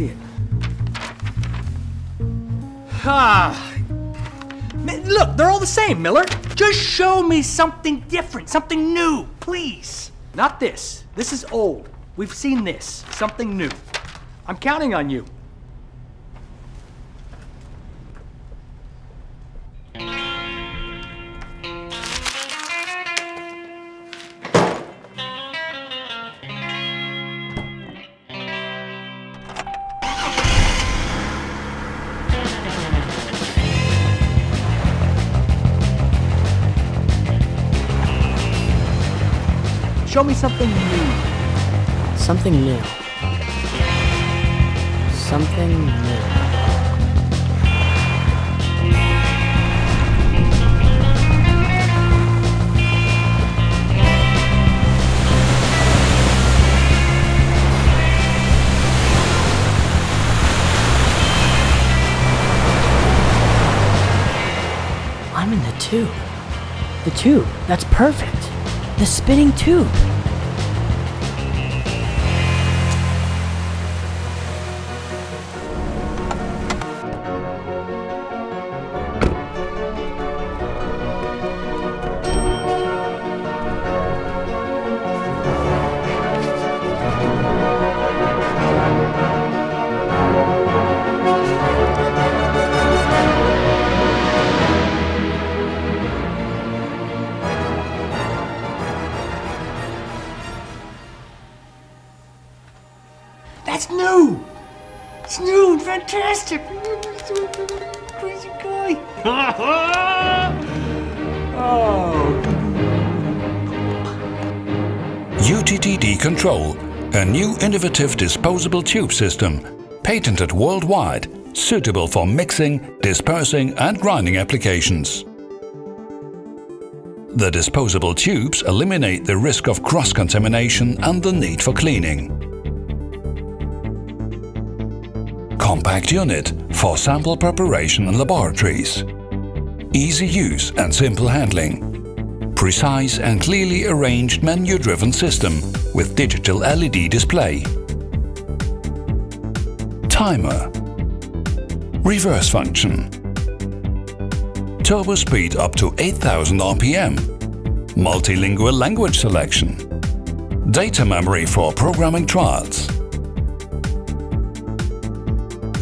see it. Ah. Look, they're all the same, Miller. Just show me something different, something new, please. Not this. This is old. We've seen this. Something new. I'm counting on you. Show me something new. Something new. Something new. I'm in the tube. The tube. That's perfect. The spinning tube. That's new! It's new and fantastic! Crazy guy! Oh. UTTD Control, a new innovative disposable tube system, patented worldwide, suitable for mixing, dispersing and grinding applications. The disposable tubes eliminate the risk of cross-contamination and the need for cleaning. Compact unit for sample preparation in laboratories. Easy use and simple handling. Precise and clearly arranged menu-driven system with digital LED display. Timer. Reverse function. Turbo speed up to 8,000 RPM. Multilingual language selection. Data memory for programming trials.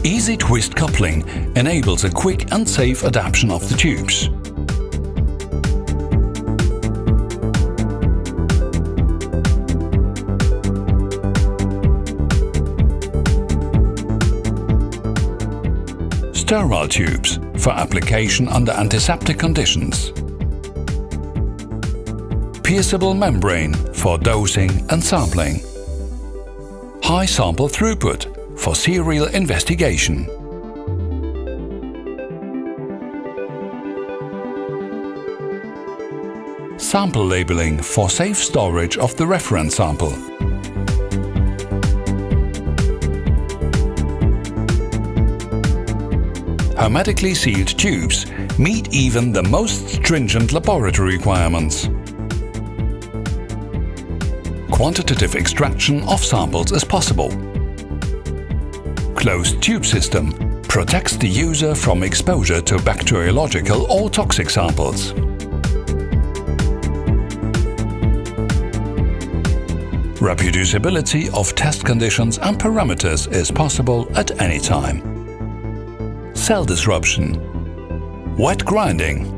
Easy twist coupling enables a quick and safe adaptation of the tubes. Sterile tubes for application under antiseptic conditions. Pierceable membrane for dosing and sampling. High sample throughput for serial investigation. Sample labeling for safe storage of the reference sample. Hermetically sealed tubes meet even the most stringent laboratory requirements. Quantitative extraction of samples is possible. Closed tube system protects the user from exposure to bacteriological or toxic samples. Reproducibility of test conditions and parameters is possible at any time. Cell disruption. Wet grinding.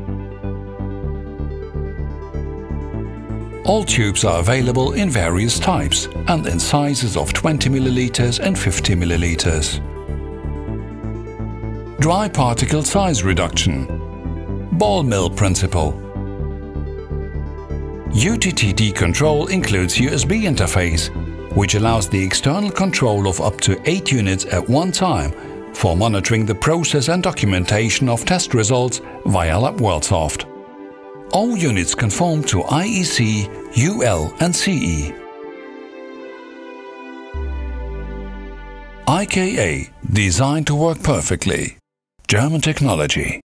All tubes are available in various types and in sizes of 20 milliliters and 50 milliliters. Dry particle size reduction. Ball mill principle. UTTD Control includes USB interface, which allows the external control of up to 8 units at one time for monitoring the process and documentation of test results via LabWorldSoft. All units conform to IEC, UL and CE. IKA, designed to work perfectly. German technology.